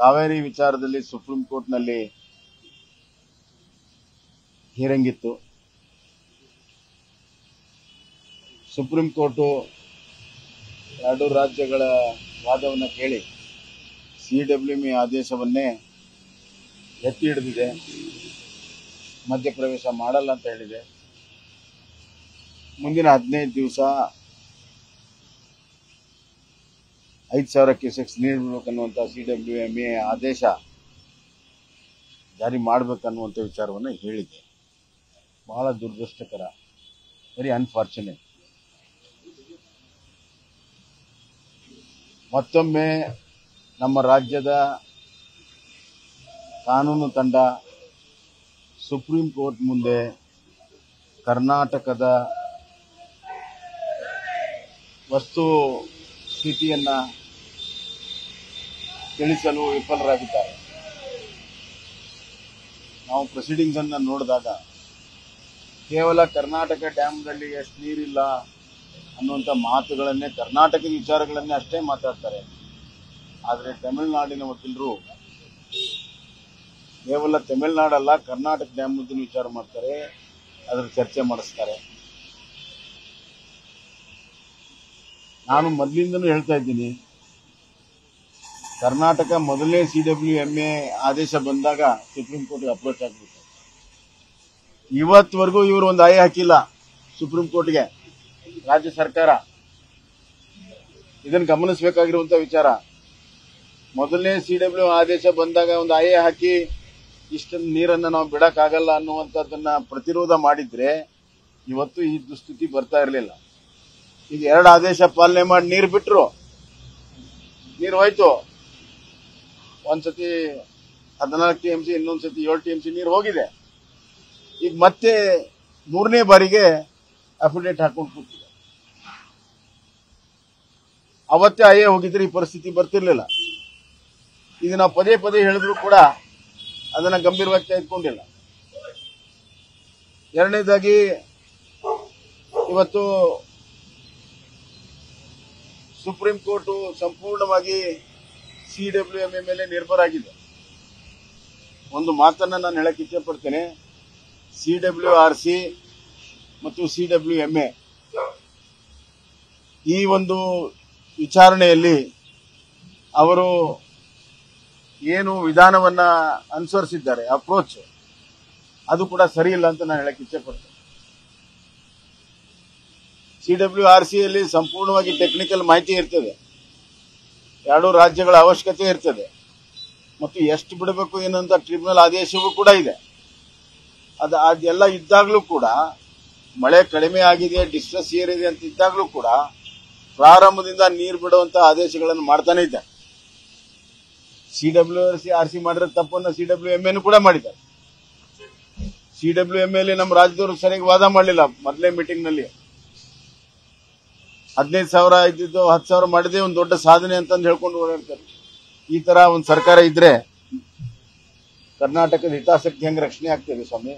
ಕಾವೇರಿ ವಿಚಾರದಲ್ಲಿ ಸುಪ್ರೀಂ ಕೋರ್ಟ್ನಲ್ಲಿ ಹಿಯರಿಂಗ್ ಇತ್ತು. ಸುಪ್ರೀಂ ಕೋರ್ಟ್ ಎರಡು ರಾಜ್ಯಗಳ ವಾದವನ್ನು ಕೇಳಿ ಸಿಡಬ್ಲ್ಯುಎಂಎ ಆದೇಶವನ್ನೇ ಎತ್ತಿ ಹಿಡಿದಿದೆ, ಮಧ್ಯಪ್ರವೇಶ ಮಾಡಲ್ಲ ಅಂತ ಹೇಳಿದೆ. ಮುಂದಿನ 15 ದಿವಸ 5,000 ಕ್ಯೂಸೆಕ್ಸ್ ನೀಡಬೇಕನ್ನುವಂಥ CWMA ಆದೇಶ ಜಾರಿ ಮಾಡಬೇಕನ್ನುವಂಥ ವಿಚಾರವನ್ನು ಹೇಳಿದೆ. ಬಹಳ ದುರದೃಷ್ಟಕರ, ವೆರಿ ಅನ್ಫಾರ್ಚುನೇಟ್. ಮತ್ತೊಮ್ಮೆ ನಮ್ಮ ರಾಜ್ಯದ ಕಾನೂನು ತಂಡ ಸುಪ್ರೀಂ ಕೋರ್ಟ್ ಮುಂದೆ ಕರ್ನಾಟಕದ ವಸ್ತು ಸ್ಥಿತಿಯನ್ನು ತಿಳಿಸಲು ವಿಫಲರಾಗಿದ್ದಾರೆ. ನಾವು ಪ್ರೊಸೀಡಿಂಗ್ಸನ್ನು ನೋಡಿದಾಗ ಕೇವಲ ಕರ್ನಾಟಕ ಡ್ಯಾಮ್ನಲ್ಲಿ ಎಷ್ಟು ನೀರಿಲ್ಲ ಅನ್ನುವಂಥ ಮಾತುಗಳನ್ನೇ, ಕರ್ನಾಟಕದ ವಿಚಾರಗಳನ್ನೇ ಅಷ್ಟೇ ಮಾತಾಡ್ತಾರೆ. ಆದರೆ ತಮಿಳುನಾಡಿನ ವಕೀಲರು ಕೇವಲ ತಮಿಳುನಾಡಲ್ಲ, ಕರ್ನಾಟಕ ಡ್ಯಾಮ್ ಬಗ್ಗೆ ವಿಚಾರ ಮಾಡ್ತಾರೆ, ಅದರ ಚರ್ಚೆ ಮಾಡಿಸ್ತಾರೆ. ನಾನು ಮೊದಲಿಂದನೂ ಹೇಳ್ತಾ ಇದ್ದೀನಿ, ಕರ್ನಾಟಕ ಮೊದಲೇ CWMA ಆದೇಶ ಬಂದಾಗ ಸುಪ್ರೀಂ ಕೋರ್ಟ್ಗೆ ಅಪ್ರೋಚ್ ಆಗಬೇಕು. ಇವತ್ತುವರೆಗೂ ಇವರು ಒಂದು ಆಯ ಹಾಕಿಲ್ಲ ಸುಪ್ರೀಂ ಕೋರ್ಟ್ಗೆ. ರಾಜ್ಯ ಸರ್ಕಾರ ಇದನ್ನು ಗಮನಿಸಬೇಕಾಗಿರುವಂಥ ವಿಚಾರ. ಮೊದಲನೇ CWMA ಆದೇಶ ಬಂದಾಗ ಒಂದು ಆಯ ಹಾಕಿ ಇಷ್ಟೊಂದು ನೀರನ್ನು ನಾವು ಬಿಡೋಕ್ಕಾಗಲ್ಲ ಅನ್ನುವಂಥದ್ದನ್ನು ಪ್ರತಿರೋಧ ಮಾಡಿದರೆ ಇವತ್ತು ಈ ದುಸ್ಥಿತಿ ಬರ್ತಾ ಇರಲಿಲ್ಲ. ಈಗ 2 ಆದೇಶ ಪಾಲನೆ ಮಾಡಿ ನೀರು ಬಿಟ್ಟರು, ನೀರು ಹೋಯ್ತು. ಒಂದ್ಸತಿ 14 TMC, ಇನ್ನೊಂದ್ಸತಿ 7 TMC ನೀರು ಹೋಗಿದೆ. ಈಗ ಮತ್ತೆ 3ನೇ ಬಾರಿಗೆ ಅಫಿಡೇಟ್ ಹಾಕೊಂಡು ಕೂತಿದೆ. ಅವತ್ತೇ ಆಯೇ ಹೋಗಿದ್ರೆ ಈ ಪರಿಸ್ಥಿತಿ ಬರ್ತಿರ್ಲಿಲ್ಲ. ಇದು ನಾವು ಪದೇ ಪದೇ ಹೇಳಿದ್ರು ಕೂಡ ಅದನ್ನ ಗಂಭೀರವಾಗಿ ತೆಗೆದುಕೊಂಡಿಲ್ಲ. 2ನೇದಾಗಿ, ಇವತ್ತು ಸುಪ್ರೀಂ ಕೋರ್ಟ್ ಸಂಪೂರ್ಣವಾಗಿ CWMA ಮೇಲೆ ನಿರ್ಭರ ಆಗಿದೆ. ಒಂದು ಮಾತನ್ನ ನಾನು ಹೇಳಕ್ಕೆ ಇಚ್ಛೆ ಪಡ್ತೇನೆ. CWRC ಮತ್ತು CWMA ಈ ಒಂದು ವಿಚಾರಣೆಯಲ್ಲಿ ಅವರು ಏನು ವಿಧಾನವನ್ನ ಅನುಸರಿಸಿದ್ದಾರೆ, ಅಪ್ರೋಚ್, ಅದು ಕೂಡ ಸರಿ ಇಲ್ಲ ಅಂತ ನಾನು ಹೇಳಕ್ಕೆ ಇಚ್ಛೆ ಪಡ್ತೇನೆ. CWRCಯಲ್ಲಿ ಸಂಪೂರ್ಣವಾಗಿ ಟೆಕ್ನಿಕಲ್ ಮಾಹಿತಿ ಇರ್ತದೆ, 2 ರಾಜ್ಯಗಳ ಅವಶ್ಯಕತೆ ಇರ್ತದೆ, ಮತ್ತು ಎಷ್ಟು ಬಿಡಬೇಕು ಏನಂತ ಟ್ರಿಬ್ಯುನಲ್ ಆದೇಶವೂ ಕೂಡ ಇದೆ. ಅದೆಲ್ಲ ಇದ್ದಾಗಲೂ ಕೂಡ, ಮಳೆ ಕಡಿಮೆ ಆಗಿದೆ, ಡಿಸ್ಟ್ರೆಸ್ ಏರಿದೆ ಅಂತ ಇದ್ದಾಗಲೂ ಕೂಡ ಪ್ರಾರಂಭದಿಂದ ನೀರು ಬಿಡುವಂಥ ಆದೇಶಗಳನ್ನು ಮಾಡ್ತಾನೆ ಇದ್ದಾರೆ. CWRC ಮಾಡಿರೋ ತಪ್ಪನ್ನು CWMA ಕೂಡ ಮಾಡಿದ್ದಾರೆ. CWMA ನಮ್ಮ ರಾಜ್ಯದವರು ಸರಿಯಾಗಿ ವಾದ ಮಾಡಲಿಲ್ಲ. ಮೊದಲೇ ಮೀಟಿಂಗ್ನಲ್ಲಿ 15,000 ಇದ್ದಿದ್ದು 10,000 ಮಾಡಿದೆ, ಒಂದು ದೊಡ್ಡ ಸಾಧನೆ ಅಂತಂದು ಹೇಳ್ಕೊಂಡು ಓಡಾಡ್ತಾರೆ. ಈ ತರ ಒಂದು ಸರ್ಕಾರ ಇದ್ರೆ ಕರ್ನಾಟಕದ ಹಿತಾಸಕ್ತಿ ಹೆಂಗೆ ರಕ್ಷಣೆ ಆಗ್ತದೆ ಸ್ವಾಮಿ?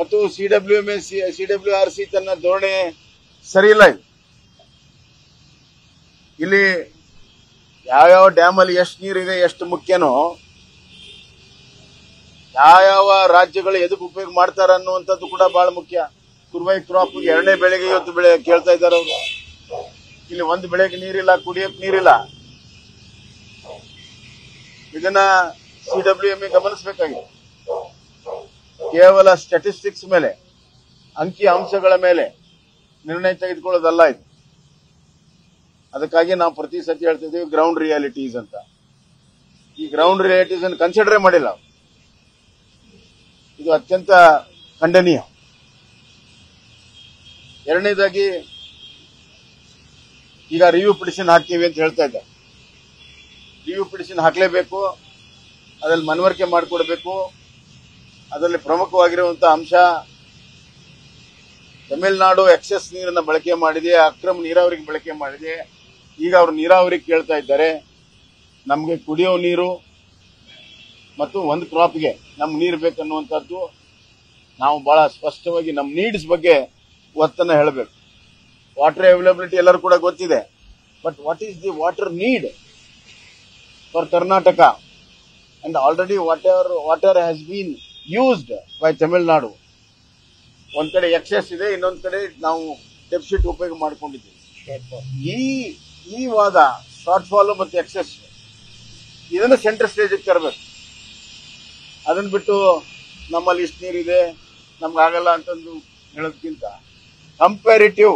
ಮತ್ತು CWRC ತನ್ನ ಧೋರಣೆ ಸರಿಯಿಲ್ಲ. ಇಲ್ಲಿ ಯಾವ್ಯಾವ ಡ್ಯಾಮ್ ಅಲ್ಲಿ ಎಷ್ಟು ನೀರಿದೆ ಎಷ್ಟು ಮುಖ್ಯನೋ, ಯಾವ್ಯಾವ ರಾಜ್ಯಗಳು ಎದಕ್ಕೆ ಉಪಯೋಗ ಮಾಡ್ತಾರ ಅನ್ನುವಂಥದ್ದು ಕೂಡ ಬಹಳ ಮುಖ್ಯ. ಕುರ್ವೈ ಕ್ರಾಪ್ 2ನೇ ಬೆಳೆಗೆ ಇವತ್ತು ಬೆಳೆ ಕೇಳ್ತಾ ಇದ್ದಾರೆ ಅವರು. ಇಲ್ಲಿ ಒಂದು ಬೆಳೆಗೆ ನೀರಿಲ್ಲ, ಕುಡಿಯಕ್ಕೆ ನೀರಿಲ್ಲ. ಇದನ್ನ CWMA ಗಮನಿಸಬೇಕಾಗಿದೆ. ಕೇವಲ ಸ್ಟ್ಯಾಟಿಸ್ಟಿಕ್ಸ್ ಮೇಲೆ, ಅಂಕಿ ಅಂಶಗಳ ಮೇಲೆ ನಿರ್ಣಯ ತೆಗೆದುಕೊಳ್ಳೋದಲ್ಲ ಇದು. ಅದಕ್ಕಾಗಿ ನಾವು ಪ್ರತಿ ಸತಿ ಹೇಳ್ತಿದ್ದೀವಿ ಗ್ರೌಂಡ್ ರಿಯಾಲಿಟೀಸ್ ಅಂತ. ಈ ಗ್ರೌಂಡ್ ರಿಯಾಲಿಟೀಸ್ ಅನ್ನು ಕನ್ಸಿಡರೇ ಮಾಡಿಲ್ಲ. ಇದು ಅತ್ಯಂತ ಖಂಡನೀಯ. 2ನೇದಾಗಿ, ಈಗ ರಿವ್ಯೂ ಪಿಟಿಷನ್ ಹಾಕ್ತೀವಿ ಅಂತ ಹೇಳ್ತಾ ಇದ್ದಾರೆ. ರಿವ್ಯೂ ಪಿಟಿಷನ್ ಹಾಕಲೇಬೇಕು, ಅದರಲ್ಲಿ ಮನವರಿಕೆ ಮಾಡಿಕೊಡ್ಬೇಕು. ಅದರಲ್ಲಿ ಪ್ರಮುಖವಾಗಿರುವಂಥ ಅಂಶ, ತಮಿಳುನಾಡು ಎಕ್ಸೆಸ್ ನೀರನ್ನು ಬಳಕೆ ಮಾಡಿದೆ, ಅಕ್ರಮ ನೀರಾವರಿಗೆ ಬಳಕೆ ಮಾಡಿದೆ. ಈಗ ಅವರು ನೀರಾವರಿಗೆ ಕೇಳ್ತಾ ಇದ್ದಾರೆ, ನಮಗೆ ಕುಡಿಯೋ ನೀರು ಮತ್ತು ಒಂದು ಕ್ರಾಪ್ಗೆ ನಮ್ಗೆ ನೀರು ಬೇಕನ್ನುವಂಥದ್ದು. ನಾವು ಬಹಳ ಸ್ಪಷ್ಟವಾಗಿ ನಮ್ಮ ನೀಡ್ಸ್ ಬಗ್ಗೆ ಒತ್ತನ್ನು ಹೇಳಬೇಕು. ವಾಟರ್ ಅವೈಲಬಿಲಿಟಿ ಎಲ್ಲರೂ ಕೂಡ ಗೊತ್ತಿದೆ, but what is the water need for Karnataka, and already water has been used by Tamil Nadu. One kade excess ide, innond kade now deficit upayoga madkondiddeve. Ee vaada shortfall matte excess idanna center stage ge tarabeku. Adannu bittu nammalli ishtu neeru ide namaga agalla antandu helodkinta comparative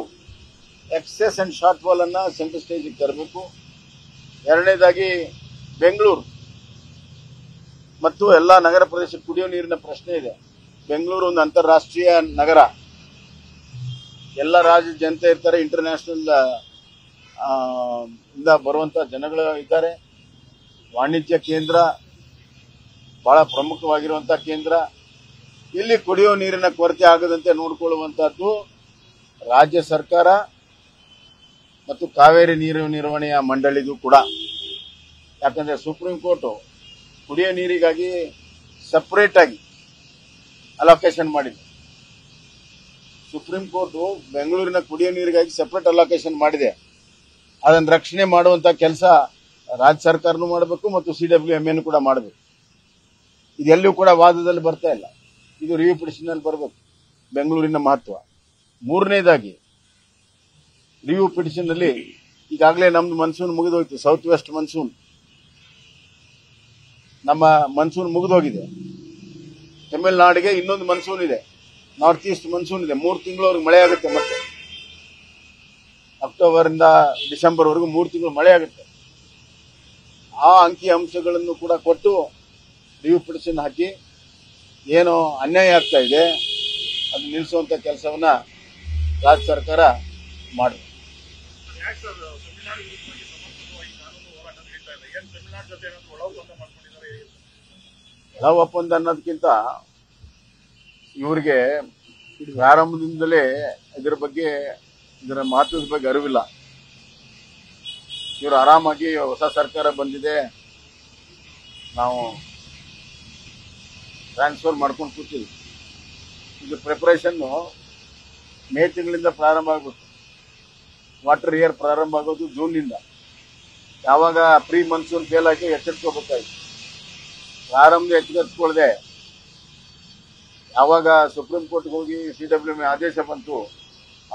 excess and shortfall anna center stage ge tarabeku. ಎರಡನೇದಾಗಿ ಬೆಂಗಳೂರು ಮತ್ತು ಎಲ್ಲ ನಗರ ಪ್ರದೇಶ ಕುಡಿಯೋ ನೀರಿನ ಪ್ರಶ್ನೆ ಇದೆ. ಬೆಂಗಳೂರು ಒಂದು ಅಂತಾರಾಷ್ಟ್ರೀಯ ನಗರ, ಎಲ್ಲ ರಾಜ್ಯದ ಜನತೆ ಇರ್ತಾರೆ, ಇಂಟರ್ನ್ಯಾಷನಲ್ ಇಂದ ಬರುವಂತ ಜನಗಳು ಇದ್ದಾರೆ. ವಾಣಿಜ್ಯ ಕೇಂದ್ರ, ಬಹಳ ಪ್ರಮುಖವಾಗಿರುವಂತ ಕೇಂದ್ರ. ಇಲ್ಲಿ ಕುಡಿಯೋ ನೀರಿನ ಕೊರತೆ ಆಗದಂತೆ ನೋಡಿಕೊಳ್ಳುವಂತದ್ದು ರಾಜ್ಯ ಸರ್ಕಾರ ಮತ್ತು ಕಾವೇರಿ ನೀರು ನಿರ್ವಹಣೆಯ ಮಂಡಳಿಗೂ ಕೂಡ. ಯಾಕಂದ್ರೆ ಸುಪ್ರೀಂ ಕೋರ್ಟ್ ಕುಡಿಯೋ ನೀರಿಗಾಗಿ ಸೆಪರೇಟ್ ಆಗಿ ಅಲೋಕೇಶನ್ ಮಾಡಿದೆ. ಸುಪ್ರೀಂ ಕೋರ್ಟ್ ಬೆಂಗಳೂರಿನ ಕುಡಿಯೋ ನೀರಿಗಾಗಿ ಸೆಪರೇಟ್ ಅಲೋಕೇಶನ್ ಮಾಡಿದೆ. ಅದನ್ನು ರಕ್ಷಣೆ ಮಾಡುವಂತ ಕೆಲಸ ರಾಜ್ಯ ಸರ್ಕಾರನೂ ಮಾಡಬೇಕು ಮತ್ತು CWMA ಕೂಡ ಮಾಡಬೇಕು. ಇದೆಲ್ಲೂ ಕೂಡ ವಾದದಲ್ಲಿ ಬರ್ತಾ ಇಲ್ಲ, ಇದು ರಿವ್ಯೂ ಪಿಟಿಷನ್ನಲ್ಲಿ ಬರಬೇಕು. ಬೆಂಗಳೂರಿನ ಮಹತ್ವ. ಮೂರನೇದಾಗಿ ರಿವ್ಯೂ ಪಿಟಿಷನ್ ನಲ್ಲಿ ಈಗಾಗಲೇ ನಮ್ದು ಮನ್ಸೂನ್ ಮುಗಿದೋಯ್ತು, ಸೌತ್ ವೆಸ್ಟ್ ಮನ್ಸೂನ್. ನಮ್ಮ ಮನ್ಸೂನ್ ಮುಗಿದೋಗಿದೆ, ತಮಿಳುನಾಡಿಗೆ ಇನ್ನೊಂದು ಮನ್ಸೂನ್ ಇದೆ, ನಾರ್ತ್ ಈಸ್ಟ್ ಮನ್ಸೂನ್ ಇದೆ. 3 ತಿಂಗಳು ಅವ್ರಿಗೆ ಮಳೆ ಆಗುತ್ತೆ, ಮತ್ತೆ ಅಕ್ಟೋಬರ್ ಇಂದ ಡಿಸೆಂಬರ್ ವರೆಗೂ 3 ತಿಂಗಳು ಮಳೆ ಆಗುತ್ತೆ. ಆ ಅಂಕಿ ಅಂಶಗಳನ್ನು ಕೂಡ ಕೊಟ್ಟು ರಿವ್ಯೂ ಪಿಟಿಷನ್ ಹಾಕಿ ಏನೋ ಅನ್ಯಾಯ ಆಗ್ತಾ ಇದೆ ಅದು ನಿಲ್ಲಿಸುವಂತ ಕೆಲಸವನ್ನ ರಾಜ್ಯ ಸರ್ಕಾರ ಮಾಡಬೇಕು. ಒಳ ಒಪ್ಪಂದ ಅನ್ನೋದಕ್ಕಿಂತ ಇವರಿಗೆ ಪ್ರಾರಂಭದಿಂದಲೇ ಇದರ ಮಹತ್ವದ ಬಗ್ಗೆ ಅರಿವಿಲ್ಲ. ಇವರು ಆರಾಮಾಗಿ ಹೊಸ ಸರ್ಕಾರ ಬಂದಿದೆ, ನಾವು ಟ್ರಾನ್ಸ್ಫರ್ ಮಾಡ್ಕೊಂಡು ಕೂತೀವಿ. ಇದು ಪ್ರಿಪರೇಷನ್ ಮೇ ತಿಂಗಳಿಂದ ಪ್ರಾರಂಭ ಆಗುತ್ತೆ. ವಾಟರ್ ಇಯರ್ ಪ್ರಾರಂಭ ಆಗೋದು ಜೂನ್ನಿಂದ. ಯಾವಾಗ ಪ್ರೀ ಮನ್ಸೂನ್ ಫೇಲ್ ಆಗಿ ಎಚ್ಚೆತ್ಕೋಬೇಕಾಯ್ತು, ಪ್ರಾರಂಭ ಎಚ್ಚೆತ್ಕೊಳ್ಳದೆ ಯಾವಾಗ ಸುಪ್ರೀಂ ಕೋರ್ಟ್ಗೆ ಹೋಗಿ CWMA ಆದೇಶ ಬಂತು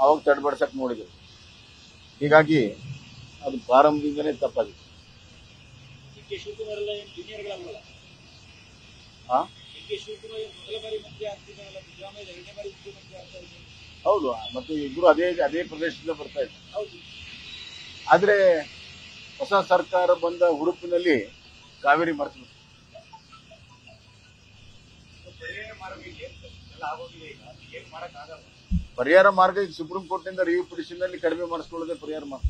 ಆವಾಗ ತಡೆಬಡ್ಸಕ್ಕೆ ನೋಡಿದರು. ಹೀಗಾಗಿ ಅದು ಪ್ರಾರಂಭದಿಂದನೇ ತಪ್ಪಾಗಿದೆ. ಹೌದು, ಮತ್ತು ಇಬ್ರು ಅದೇ ಪ್ರದೇಶದಿಂದ ಬರ್ತಾ ಇದ್ರು. ಆದ್ರೆ ಹೊಸ ಸರ್ಕಾರ ಬಂದ ಹುರುಪಿನಲ್ಲಿ ಕಾವೇರಿ ಮರೆತು ಪರಿಹಾರ ಮಾರ್ಗ ಈಗ ಸುಪ್ರೀಂ ಕೋರ್ಟ್ನಿಂದ ರಿವ್ಯೂ ಪಿಟಿಷನ್ ನಲ್ಲಿ ಕಡಿಮೆ ಮಾಡಿಸ್ಕೊಳ್ಳೋದೇ ಪರಿಹಾರ ಮಾರ್ಗ.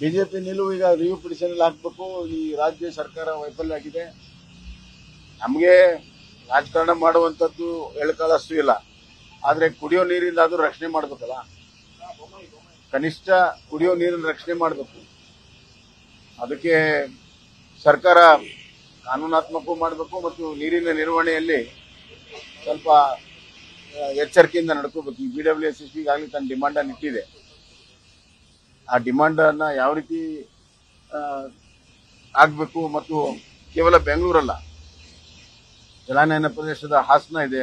ಬಿಜೆಪಿ ನಿಲುವು ಈಗ ರಿವ್ಯೂ ಪಿಟಿಷನ್ ಅಲ್ಲಿ ಹಾಕ್ಬೇಕು. ಈ ರಾಜ್ಯ ಸರ್ಕಾರ ವೈಫಲ್ಯ ಆಗಿದೆ, ನಮಗೆ ರಾಜಕಾರಣ ಮಾಡುವಂಥದ್ದು ಎಳ್ಕಾಳಷ್ಟು ಇಲ್ಲ. ಆದ್ರೆ ಕುಡಿಯೋ ನೀರಿಂದ ಅದು ರಕ್ಷಣೆ ಮಾಡಬೇಕಲ್ಲ, ಕನಿಷ್ಠ ಕುಡಿಯೋ ನೀರನ್ನು ರಕ್ಷಣೆ ಮಾಡಬೇಕು. ಅದಕ್ಕೆ ಸರ್ಕಾರ ಕಾನೂನಾತ್ಮಕವೂ ಮಾಡಬೇಕು ಮತ್ತು ನೀರಿನ ನಿರ್ವಹಣೆಯಲ್ಲಿ ಸ್ವಲ್ಪ ಎಚ್ಚರಿಕೆಯಿಂದ ನಡ್ಕೋಬೇಕು. ಈ BWSC ಈಗಾಗಲೇ ತನ್ನ ಡಿಮಾಂಡ್ ಅನ್ನು ಇಟ್ಟಿದೆ. ಆ ಡಿಮಾಂಡ್ ಅನ್ನ ಯಾವ ರೀತಿ ಆಗಬೇಕು, ಮತ್ತು ಕೇವಲ ಬೆಂಗಳೂರಲ್ಲ, ಜಲಾನಯನ ಪ್ರದೇಶದ ಹಾಸನ ಇದೆ,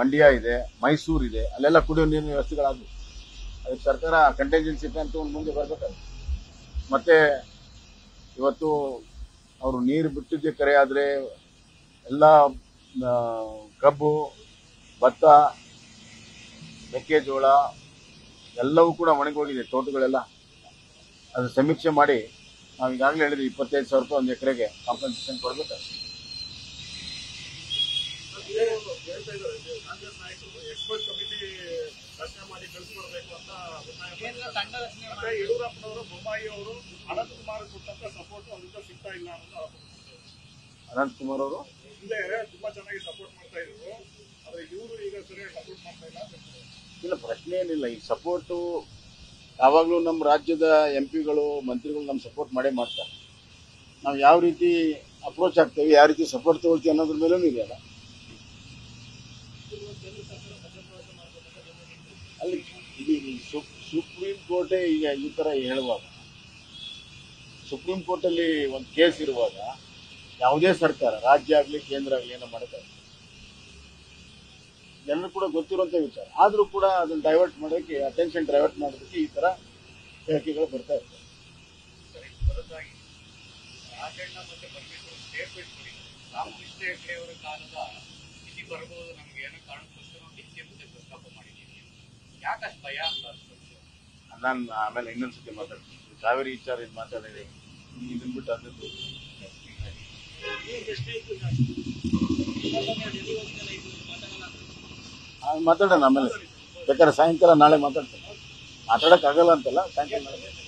ಮಂಡ್ಯ ಇದೆ, ಮೈಸೂರು ಇದೆ, ಅಲ್ಲೆಲ್ಲ ಕುಡಿಯೋ ನೀರಿನ ವ್ಯವಸ್ಥೆಗಳಾಗಬೇಕು. ಅದಕ್ಕೆ ಸರ್ಕಾರ ಕಂಟೆಂಜೆನ್ಸಿ ಪ್ಲಾನ್ ತಗೊಂಡು ಮುಂದೆ ಬರಬೇಕಾಗುತ್ತೆ. ಮತ್ತೆ ಇವತ್ತು ಅವರು ನೀರು ಬಿಟ್ಟಿದ್ದೆ ಕರೆ, ಆದರೆ ಎಲ್ಲ ಕಬ್ಬು, ಭತ್ತ, ಮೆಕ್ಕೆಜೋಳ ಎಲ್ಲವೂ ಕೂಡ ಒಣಗೋಗಿದೆ, ತೋಟಗಳೆಲ್ಲ. ಅದು ಸಮೀಕ್ಷೆ ಮಾಡಿ ನಾವು ಈಗಾಗಲೇ ಹೇಳಿದ್ವಿ 25,000 ರೂಪಾಯಿ 1 ಎಕರೆಗೆ ಕಾಂಪನ್ಸೇಷನ್ ಕೊಡಬೇಕಾಗುತ್ತೆ. ಅನಂತಕುಮಾರ್ ಅವರು ಇಲ್ಲ, ಪ್ರಶ್ನೆ ಏನಿಲ್ಲ. ಈ ಸಪೋರ್ಟು ಯಾವಾಗಲೂ ನಮ್ಮ ರಾಜ್ಯದ MP ಗಳು, ಮಂತ್ರಿಗಳು ನಮ್ಮ ಸಪೋರ್ಟ್ ಮಾಡೇ ಮಾಡ್ತಾರೆ. ನಾವು ಯಾವ ರೀತಿ ಅಪ್ರೋಚ್ ಆಗ್ತೇವೆ, ಯಾವ ರೀತಿ ಸಪೋರ್ಟ್ ತಗೊಳ್ತೀವಿ ಅನ್ನೋದ್ರ ಮೇಲೂ ಇದೆಯಲ್ಲ. ಅಲ್ಲಿ ಸುಪ್ರೀಂ ಕೋರ್ಟ್ ಈಗ ಈ ತರ ಹೇಳುವಾಗ ಸುಪ್ರೀಂ ಕೋರ್ಟ್ ಅಲ್ಲಿ ಒಂದು ಕೇಸ್ ಇರುವಾಗ ಯಾವುದೇ ಸರ್ಕಾರ ರಾಜ್ಯ ಆಗಲಿ ಕೇಂದ್ರ ಆಗಲಿ ಏನೋ ಮಾಡುತ್ತಾರೆ ಎಲ್ಲರೂ ಕೂಡ ಗೊತ್ತಿರುವಂತ ವಿಚಾರ ಆದರೂ ಕೂಡ ಅದನ್ನ ಡೈವರ್ಟ್ ಮಾಡೋಕೆ ಅಟೆನ್ಷನ್ ಡೈವರ್ಟ್ ಮಾಡೋದಕ್ಕೆ ಈ ತರ ಹೇಳಿಕೆಗಳು ಬರ್ತಾ ಇರ್ತವೆ ನಾನು ಆಮೇಲೆ ಇನ್ನೊಂದ್ಸತಿ ಮಾತಾಡ್ತೀನಿ ಕಾವೇರಿ ವಿಚಾರ ಇದು ಮಾತಾಡಿದೆ ಇದನ್ ಬಿಟ್ಟು ಅಂದ್ರೆ ಮಾತಾಡೋಣ ಆಮೇಲೆ ಬೇಕಾದ್ರೆ ಸಾಯಂಕಾಲ ನಾಳೆ ಮಾತಾಡ್ತೇನೆ ಮಾತಾಡೋಕ್ಕಾಗಲ್ಲ ಅಂತಲ್ಲ ಸಾಯಂಕಾಲ